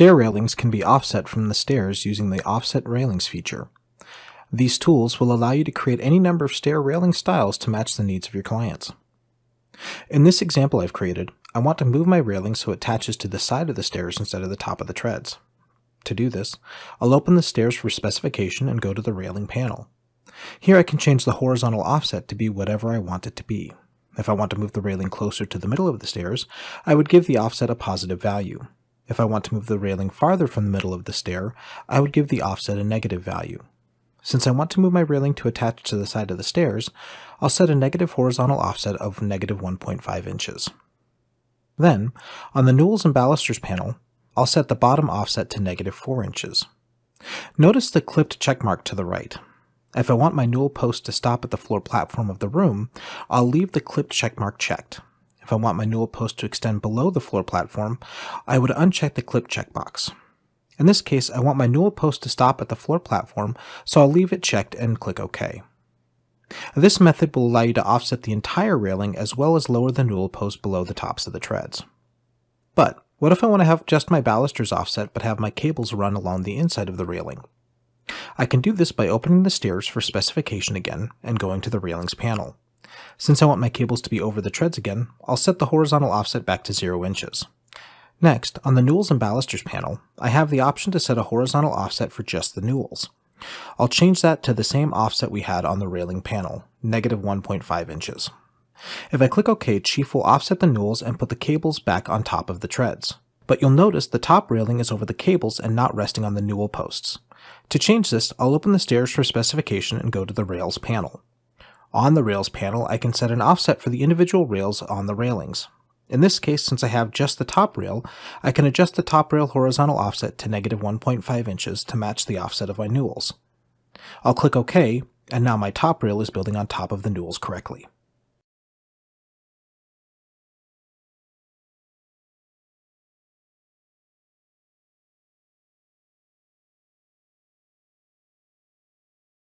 Stair railings can be offset from the stairs using the Offset Railings feature. These tools will allow you to create any number of stair railing styles to match the needs of your clients. In this example I've created, I want to move my railing so it attaches to the side of the stairs instead of the top of the treads. To do this, I'll open the stairs for specification and go to the railing panel. Here I can change the horizontal offset to be whatever I want it to be. If I want to move the railing closer to the middle of the stairs, I would give the offset a positive value. If I want to move the railing farther from the middle of the stair, I would give the offset a negative value. Since I want to move my railing to attach to the side of the stairs, I'll set a negative horizontal offset of negative 1.5 inches. Then, on the newels and balusters panel, I'll set the bottom offset to negative 4 inches. Notice the clipped checkmark to the right. If I want my newel post to stop at the floor platform of the room, I'll leave the clipped checkmark checked. If I want my newel post to extend below the floor platform, I would uncheck the clip checkbox. In this case, I want my newel post to stop at the floor platform, so I'll leave it checked and click OK. This method will allow you to offset the entire railing as well as lower the newel post below the tops of the treads. But what if I want to have just my balusters offset but have my cables run along the inside of the railing? I can do this by opening the stairs for specification again and going to the railings panel. Since I want my cables to be over the treads again, I'll set the horizontal offset back to 0 inches. Next, on the Newels and Balusters panel, I have the option to set a horizontal offset for just the newels. I'll change that to the same offset we had on the railing panel, negative 1.5 inches. If I click OK, Chief will offset the newels and put the cables back on top of the treads. But you'll notice the top railing is over the cables and not resting on the newel posts. To change this, I'll open the stairs for specification and go to the Rails panel. On the Rails panel, I can set an offset for the individual rails on the railings. In this case, since I have just the top rail, I can adjust the top rail horizontal offset to negative 1.5 inches to match the offset of my newels. I'll click OK, and now my top rail is building on top of the newels correctly.